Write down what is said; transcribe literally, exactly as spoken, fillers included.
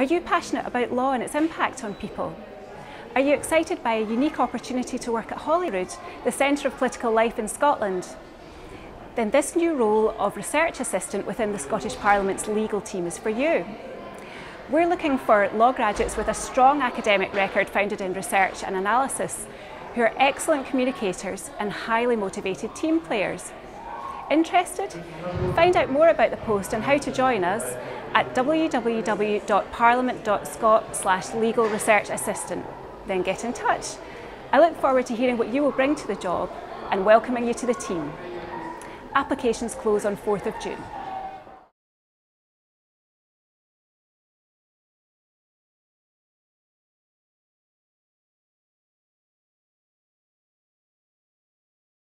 Are you passionate about law and its impact on people? Are you excited by a unique opportunity to work at Holyrood, the centre of political life in Scotland? Then this new role of Research Assistant within the Scottish Parliament's legal team is for you. We're looking for law graduates with a strong academic record founded in research and analysis, who are excellent communicators and highly motivated team players. Interested? Find out more about the post and how to join us at w w w dot parliament dot scot slash legal research assistant. Then get in touch. I look forward to hearing what you will bring to the job and welcoming you to the team. Applications close on the fourth of June.